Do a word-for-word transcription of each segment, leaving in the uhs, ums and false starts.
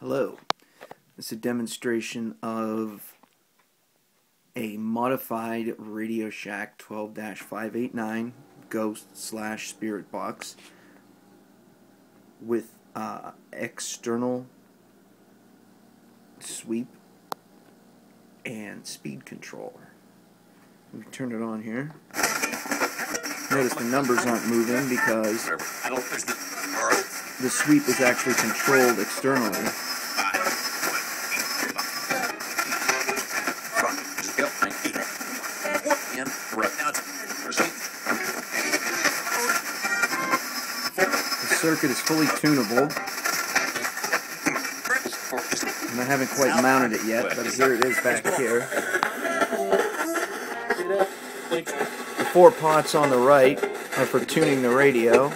Hello, this is a demonstration of a modified Radio Shack twelve five eighty-nine Ghost slash Spirit Box with uh, external sweep and speed control. We can turn it on here. Notice the numbers aren't moving because the sweep is actually controlled externally. The circuit is fully tunable, and I haven't quite mounted it yet, but there it is back here. The four pots on the right are for tuning the radio,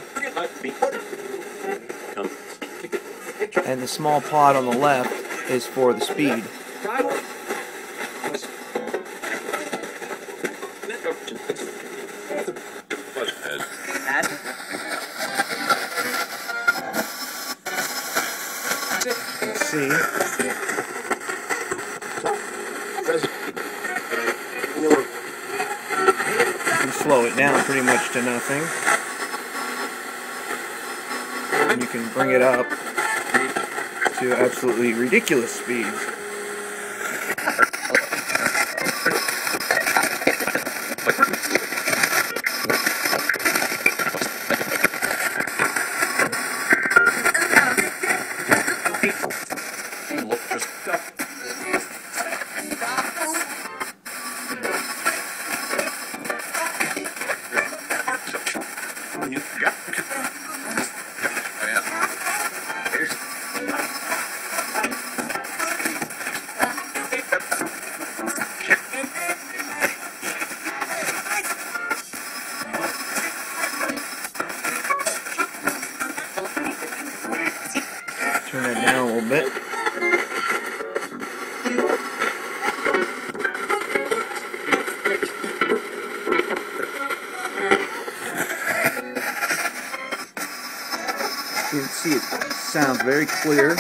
and the small pot on the left is for the speed. Let's see. You can slow it down pretty much to nothing. And you can bring it up to absolutely ridiculous speeds. Turn that down a little bit. You can see it sounds very clear,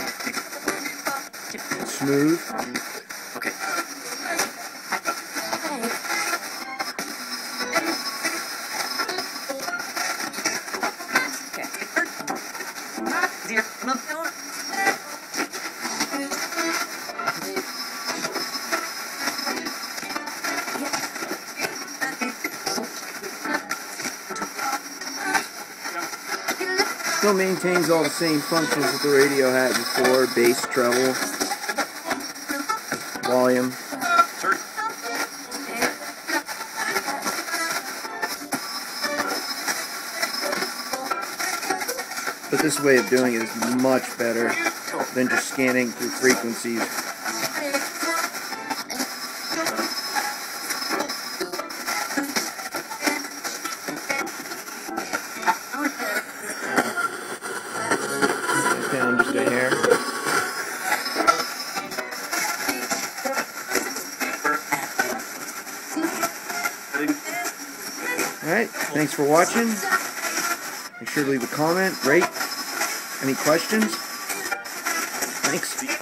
smooth. Still maintains all the same functions that the radio had before: bass, treble, volume. But this way of doing it is much better than just scanning through frequencies. Down just a hair. Alright, thanks for watching. Make sure to leave a comment, rate, any questions. Thanks.